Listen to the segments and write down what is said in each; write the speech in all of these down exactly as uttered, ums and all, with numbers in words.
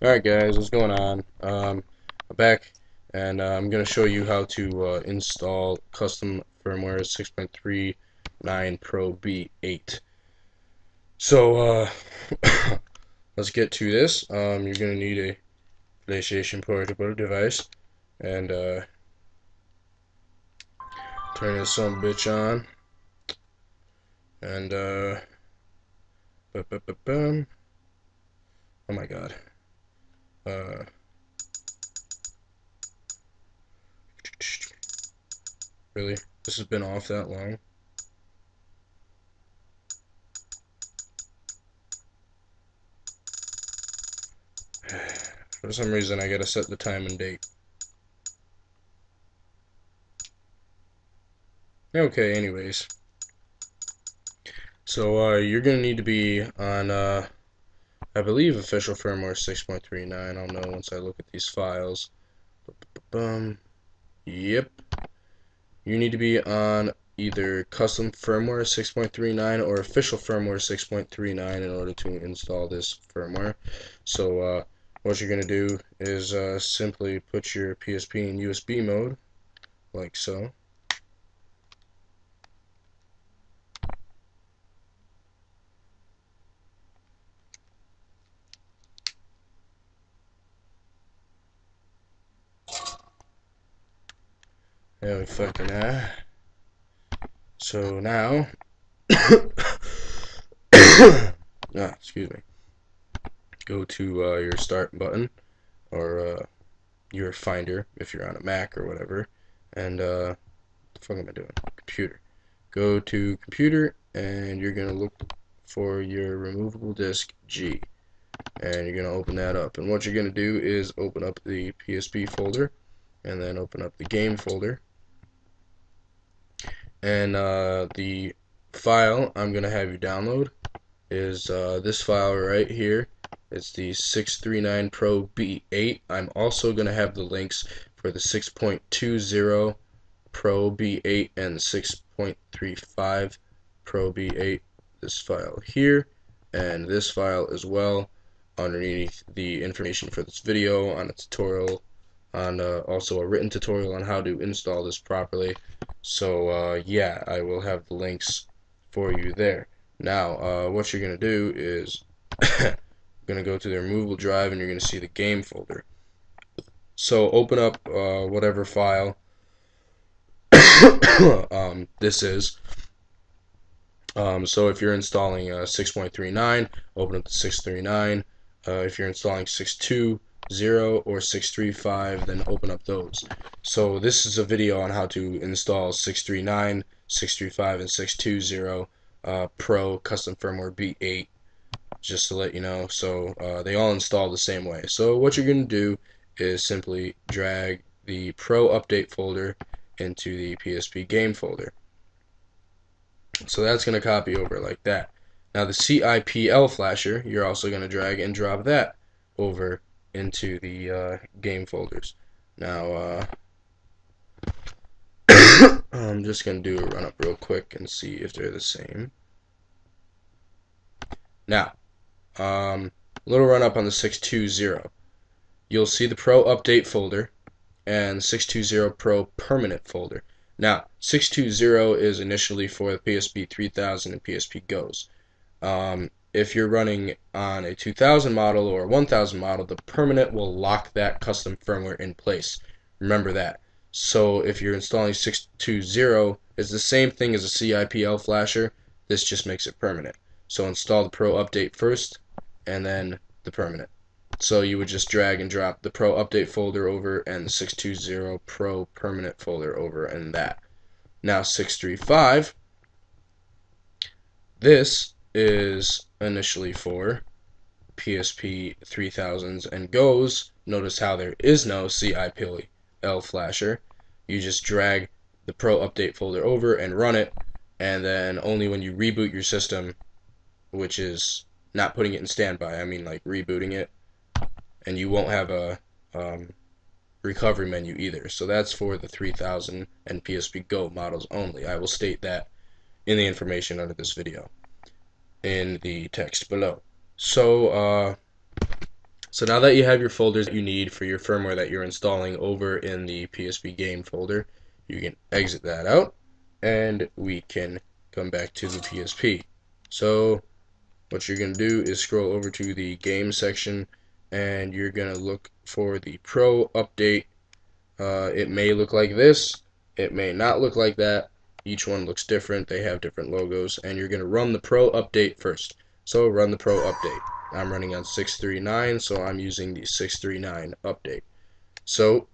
Alright guys, what's going on? Um, I'm back, and uh, I'm going to show you how to uh, install Custom Firmware six point three nine Pro B eight. So, uh, let's get to this. Um, you're going to need a PlayStation Portable device, and uh, turn this some bitch on, and uh, ba -ba -ba -bum. Oh my god. Uh, really? This has been off that long? For some reason, I gotta set the time and date. Okay, anyways. So, uh, you're gonna need to be on, uh, I believe Official Firmware six point three nine. I'll know once I look at these files. Um, yep. You need to be on either Custom Firmware six point three nine or Official Firmware six point three nine in order to install this firmware. So uh, what you're going to do is uh, simply put your P S P in U S B mode, like so. There we fucking are. So now, ah, excuse me. Go to uh, your start button, or uh, your finder if you're on a Mac or whatever. And uh, what the fuck am I doing? Computer. Go to computer, and you're gonna look for your removable disk G, and you're gonna open that up. And what you're gonna do is open up the P S P folder, and then open up the game folder. And uh, the file I'm going to have you download is uh, this file right here. It's the six point three nine Pro B eight. I'm also going to have the links for the six point two zero Pro B eight and six point three five Pro B eight, this file here, and this file as well, underneath the information for this video on a tutorial, on uh, also a written tutorial on how to install this properly. So uh, yeah, I will have the links for you there. Now uh, what you're going to do is going to go to the removable drive, and you're going to see the game folder. So open up uh, whatever file um, this is. Um, so if you're installing uh, six point three nine, open up the six point three nine. Uh, if you're installing six point two zero or six point three five, then open up those. So this is a video on how to install six point three nine, six point three five, and six point two zero uh, Pro Custom Firmware B eight, just to let you know. So uh, they all install the same way. So what you're going to do is simply drag the Pro Update folder into the P S P Game folder. So that's going to copy over like that. Now the C I P L flasher, you're also going to drag and drop that over into the uh, game folders. Now, uh, I'm just going to do a run up real quick and see if they're the same. Now, um, little run up on the six point two zero. You'll see the Pro Update folder and six point two zero Pro Permanent folder. Now, six point two zero is initially for the P S P three thousand and P S P Go's. Um, If you're running on a two thousand model or a one thousand model, the permanent will lock that custom firmware in place. Remember that. So if you're installing six point two zero, it's the same thing as a C I P L flasher. This just makes it permanent. So install the Pro Update first, and then the permanent. So you would just drag and drop the Pro Update folder over and the six point two zero Pro Permanent folder over, and that. Now six point three five, this is initially for P S P three thousands and Go's. Notice how there is no C I P L flasher. You just drag the Pro Update folder over and run it, and then only when you reboot your system, which is not putting it in standby, I mean like rebooting it, and you won't have a um, recovery menu either. So that's for the three thousand and P S P Go models only. I will state that in the information under this video, in the text below. So uh, So now that you have your folders that you need for your firmware that you're installing over in the P S P game folder, you can exit that out and we can come back to the P S P. So what you're going to do is scroll over to the game section and you're going to look for the Pro update. Uh, it may look like this, it may not look like that. Each one looks different, they have different logos, and you're going to run the Pro update first. So run the Pro update. I'm running on six thirty-nine, so I'm using the six thirty-nine update. So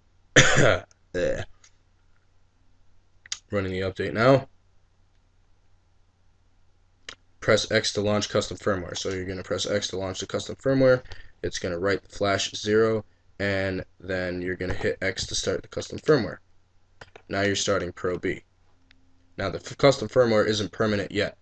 yeah. Running the update now. Press X to launch custom firmware. So you're going to press X to launch the custom firmware. It's going to write the flash zero, and then you're going to hit X to start the custom firmware. Now you're starting Pro B. Now the custom firmware isn't permanent yet.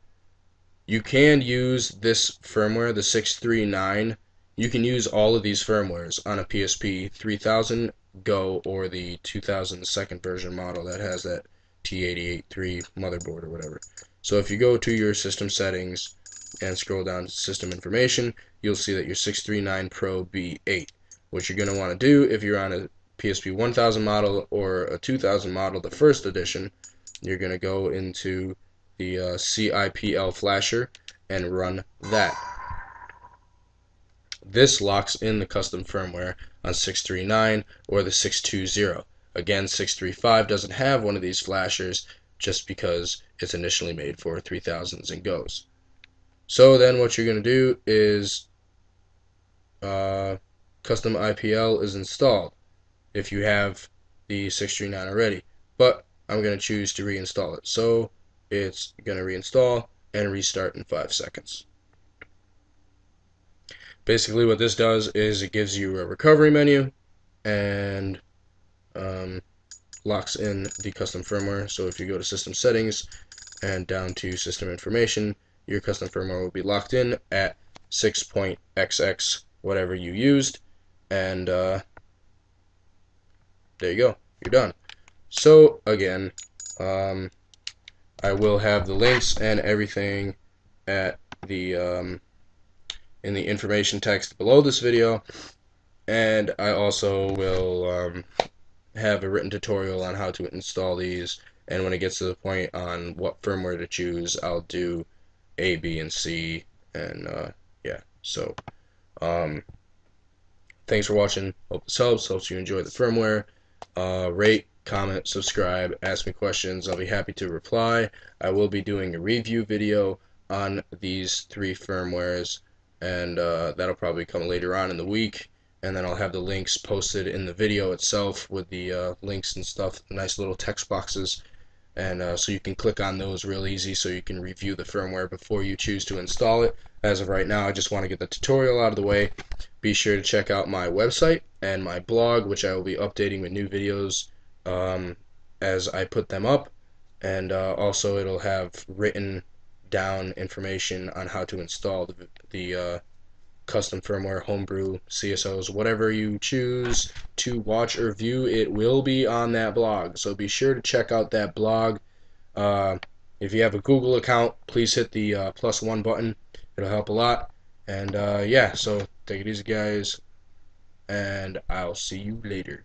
You can use this firmware, the six thirty-nine. You can use all of these firmwares on a P S P three thousand, Go, or the two thousand second version model that has that T eight eighty-three motherboard or whatever. So if you go to your system settings and scroll down to system information, you'll see that your six thirty-nine Pro B eight. What you're going to want to do if you're on a P S P one thousand model or a two thousand model, the first edition, you're going to go into the uh, C I P L flasher and run that. This locks in the custom firmware on six thirty-nine or the six twenty. Again, six thirty-five doesn't have one of these flashers just because it's initially made for three thousands and Goes. So then what you're going to do is uh, custom I P L is installed if you have the six thirty-nine already, but I'm going to choose to reinstall it. So it's going to reinstall and restart in five seconds. Basically what this does is it gives you a recovery menu and um, locks in the custom firmware. So if you go to system settings and down to system information, your custom firmware will be locked in at six point X X, whatever you used, and uh, there you go, you're done. So again, um, I will have the links and everything at the um, in the information text below this video, and I also will um, have a written tutorial on how to install these, and when it gets to the point on what firmware to choose, I'll do A, B, and C, and uh, yeah. So um, thanks for watching. Hope this helps. Hope you enjoy the firmware. Uh, rate, comment, subscribe, ask me questions. I'll be happy to reply. I will be doing a review video on these three firmwares, and uh, that'll probably come later on in the week, and then I'll have the links posted in the video itself with the uh, links and stuff, nice little text boxes, and uh, so you can click on those real easy so you can review the firmware before you choose to install it. As of right now, I just want to get the tutorial out of the way. Be sure to check out my website and my blog, which I will be updating with new videos Um, as I put them up, and uh, also it'll have written down information on how to install the, the uh, custom firmware, homebrew, C S Os, whatever you choose to watch or view, it will be on that blog. So be sure to check out that blog. Uh, if you have a Google account, please hit the uh, plus one button. It'll help a lot. And uh, yeah, so take it easy, guys, and I'll see you later.